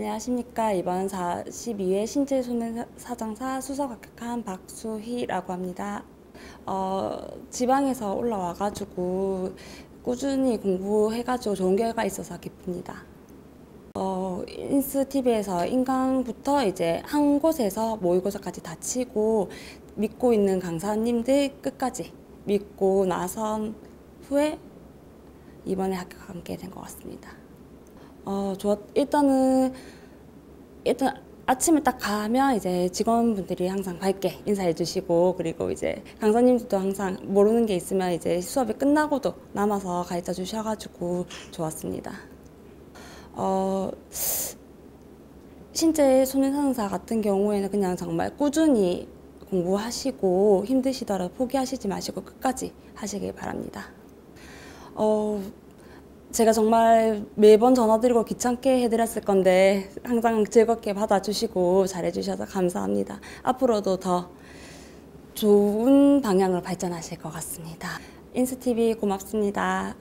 안녕하십니까. 이번 42회 신체소년사장사 수석합격한 박수희라고 합니다. 지방에서 올라와가지고 꾸준히 공부해가지고 좋은 결과 있어서 기쁩니다. 인스TV에서 인강부터 이제 한 곳에서 모의고사까지 다 치고 믿고 있는 강사님들 끝까지 믿고 나선 후에 이번에 합격하게 된 것 같습니다. 일단 아침에 딱 가면 이제 직원분들이 항상 밝게 인사해 주시고, 그리고 이제 강사님들도 항상 모르는 게 있으면 이제 수업이 끝나고도 남아서 가르쳐 주셔가지고 좋았습니다. 신체소년사장사 같은 경우에는 그냥 정말 꾸준히 공부하시고 힘드시더라도 포기하시지 마시고 끝까지 하시길 바랍니다. 제가 정말 매번 전화드리고 귀찮게 해드렸을 건데 항상 즐겁게 받아주시고 잘해주셔서 감사합니다. 앞으로도 더 좋은 방향으로 발전하실 것 같습니다. 인스TV 고맙습니다.